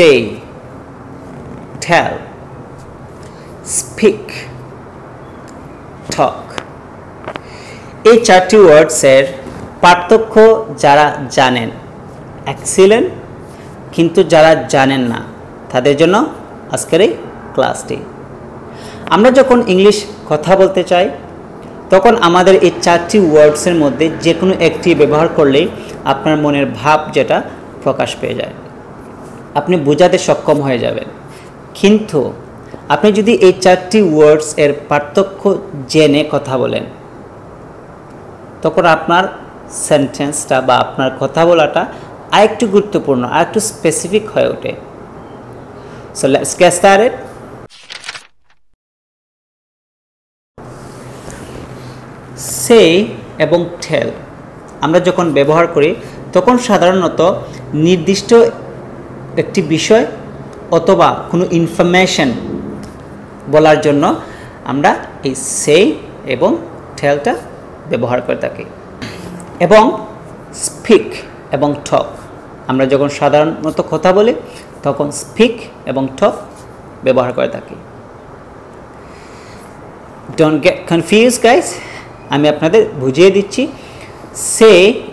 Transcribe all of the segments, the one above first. say, tell, speak, talk. এই চারটি ওয়ার্ডসের পার্থক্য যারা জানেন এক্সিলেন্ট, কিন্তু যারা জানেন না তাদের জন্য আজকের এই ক্লাসটি। আমরা যখন ইংলিশ কথা বলতে চাই তখন আমাদের এই চারটি ওয়ার্ডসের মধ্যে যে কোনো একটি ব্যবহার করলেই আপনার মনের ভাব যেটা প্রকাশ পেয়ে যায়, আপনি বোঝাতে সক্ষম হয়ে যাবেন। কিন্তু আপনি যদি এই চারটি ওয়ার্ডস এর পার্থক্য জেনে কথা বলেন তখন আপনার সেন্টেন্সটা বা আপনার কথা বলাটা আরেকটু গুরুত্বপূর্ণ, আরেকটু স্পেসিফিক হয়ে ওঠে। So let's get started. Say এবং টেল আমরা যখন ব্যবহার করি তখন সাধারণত নির্দিষ্ট একটি বিষয় অথবা কোনো ইনফরমেশন বলার জন্য আমরা এই সে এবং টেলটা ব্যবহার করে থাকি। এবং স্পিক এবং টক আমরা যখন সাধারণত কথা বলি তখন স্পিক এবং টক ব্যবহার করে থাকি। ডোন্ট গেট কনফিউজ গাইস, আমি আপনাদের বুঝিয়ে দিচ্ছি। সে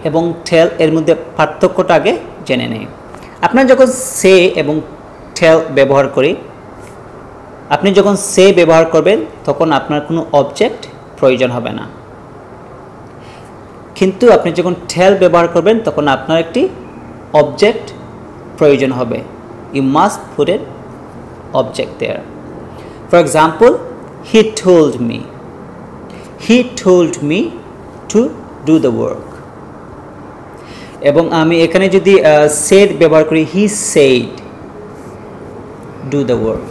এবং টেল এর মধ্যে পার্থক্যটা আগে জেনে নেই। আপনারা যখন সে এবং টেল ব্যবহার করি, আপনি যখন সে ব্যবহার করবেন তখন আপনার কোনো অবজেক্ট প্রয়োজন হবে না, কিন্তু আপনি যখন টেল ব্যবহার করবেন তখন আপনার একটি অবজেক্ট প্রয়োজন হবে। You must put an object there. For example, he told me to do the work. এবং আমি এখানে যদি সেড ব্যবহার করি, he said do the work.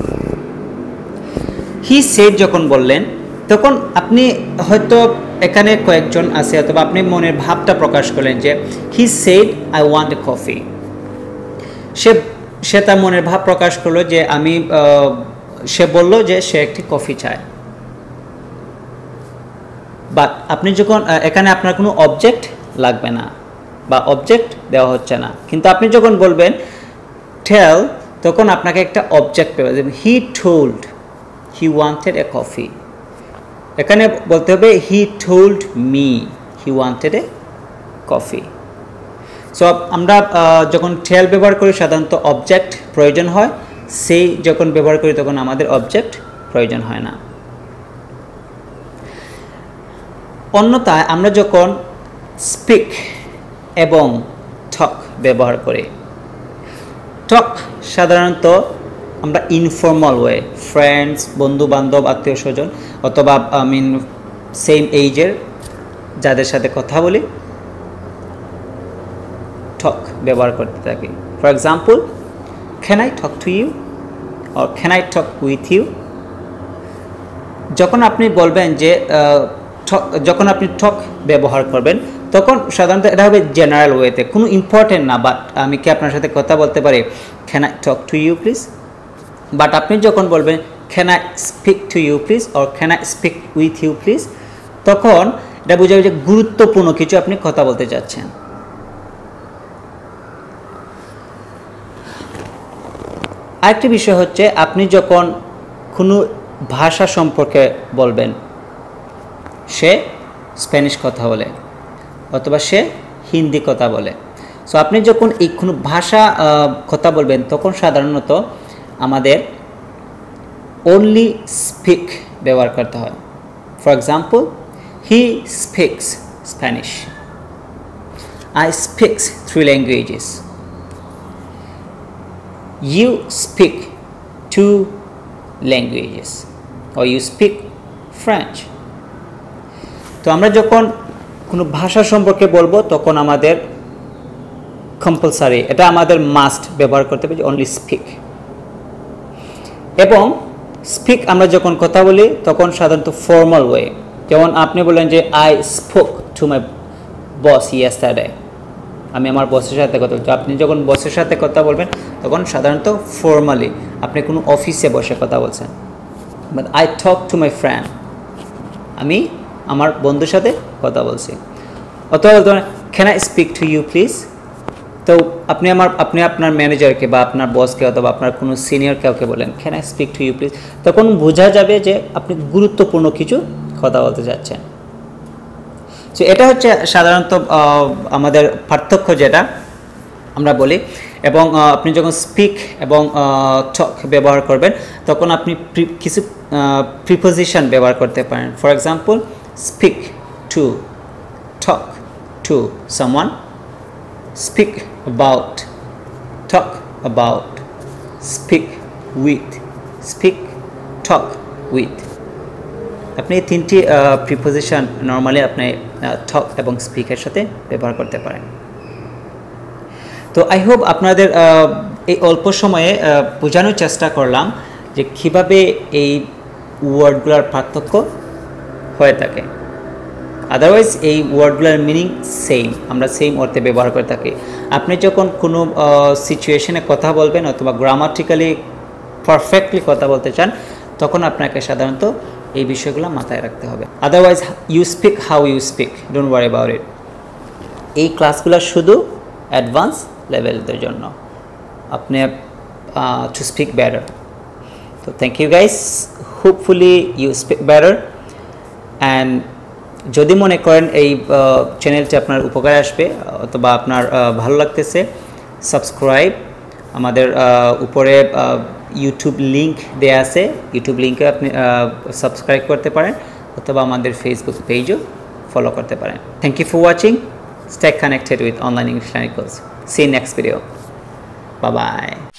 He said যখন বললেন তখন আপনি হয়তো এখানে কয়েকজন আছে, অথবা আপনি মনের ভাবটা প্রকাশ করলেন যে he said I want a coffee. সে তার মনের ভাব প্রকাশ করলো যে সে বলল যে সে একটি কফি চায়। বাট আপনি যখন এখানে আপনার কোনো অবজেক্ট লাগবে না বা অবজেক্ট দেওয়া হচ্ছে না, কিন্তু আপনি যখন বলবেন টেল তখন আপনাকে একটা অবজেক্ট পেয়ে যাবেন। He told he wanted a coffee. এখানে বলতে হবে he told me he wanted a coffee. So আমরা যখন টেল ব্যবহার করি সাধারণত অবজেক্ট প্রয়োজন হয়, সেই যখন ব্যবহার করি তখন আমাদের অবজেক্ট প্রয়োজন হয় না। অন্যথায় আমরা যখন স্পিক এবং টক ব্যবহার করি, টক সাধারণত আমরা ইনফর্মাল ওয়ে, ফ্রেন্ডস, বন্ধু বান্ধব, আত্মীয় স্বজন, অথবা সেম এজের যাদের সাথে কথা বলি টক ব্যবহার করতে থাকি। For example, can I talk to you or can I talk with you. যখন আপনি বলবেন যে যখন আপনি টক ব্যবহার করবেন তখন সাধারণত এটা হবে জেনারেল ওয়েতে, কোনো ইম্পর্টেন্ট না, বাট আমি কি আপনার সাথে কথা বলতে পারি, can I talk to you please. But আপনি যখন বলবেন can I speak to you please or can I speak with you please, তখন এটা বোঝা যায় যে গুরুত্বপূর্ণ কিছু আপনি কথা বলতে চাচ্ছেন। আরেকটি বিষয় হচ্ছে আপনি যখন কোনো ভাষা সম্পর্কে বলবেন, সে স্প্যানিশ কথা বলে অথবা সে হিন্দি কথা বলে। সো আপনি যখন এই কোনো ভাষা কথা বলবেন তখন সাধারণত আমাদের অনলি স্পিক ব্যবহার করতে হয়। For example, he speaks Spanish, I speaks 3 languages, you speak 2 languages or you speak French. তো আমরা যখন কোনো ভাষা সম্পর্কে বলবো তখন আমাদের কম্পালসারি, এটা আমাদের মাস্ট ব্যবহার করতে হবে, অনলি স্পিক। এবং স্পিক আমরা যখন কথা বলি তখন সাধারণত ফর্মাল ওয়ে, যেমন আপনি বললেন যে I spoke to my boss yesterday, আমি আমার বসের সাথে কথা বলছি। আপনি যখন বসের সাথে কথা বলবেন তখন সাধারণত ফর্মালি আপনি কোনো অফিসে বসে কথা বলছেন। But I talk to my friend, আমি আমার বন্ধুর সাথে কথা বলছি। অথবা can I speak to you please, तो अपने अपना मैनेजर के अपना बॉस के अपना कोनो सिनियर के बोलें can I speak to you please तक बोझा जाबे जे अपनी गुरुत्वपूर्ण किछु कथा बोलते जाच्छेन। तो एटा होच्छे साधारणत आमादेर पार्थक्य जेटा आमरा बोली एबं अपनी जखन स्पीक एबं टक व्यवहार करबेन तखन अपनी किछु प्रिपोजिशन व्यवहार करते पारेन। For example speak to, talk to someone, speak about, talk about, speak with, speak talk with. अपनी तीनटी प्रिपोजिशन नर्माली अपने टक एबं स्पीकर साथे व्यवहार करते पारेन। तो आई होप आपनादेर अल्प समय बोझानोर चेष्टा करलाम जे किभाबे एई वार्डगुलार पार्थक्य हये थाके। अदारवाइज एई वार्डगुलार मिनिंग सेम, आमरा सेम अर्थे व्यवहार करे थाकि। आपनि जखन कोनो सिचुएशने कथा बोलबेन अथवा ग्रामाटिकली परफेक्टली कथा बोलते चान तखन आपनाके साधारणत एई विषयगुलो माथाय राखते हबे। Otherwise you speak how you speak, don't worry about it. एई क्लासगुलो शुधु एडभान्स लेवल देर जोन्नो अपने टू स्पीक बेटर। तो thank you guys, hopefully you speak better and जदि मने करें ये चैनलटी आपनार उपकारे आसबे अथवा आपनार भालो लागतेछे सबस्क्राइब आमादेर उपरे यूट्यूब लिंक देया आछे, यूट्यूब लिंके आपनि सबस्क्राइब करते पारें अथवा आमादेर फेसबुक पेजो फलो करते पारें। Thank you for watching. Stay connected with Online English Learning Course. See you next video. Bye bye.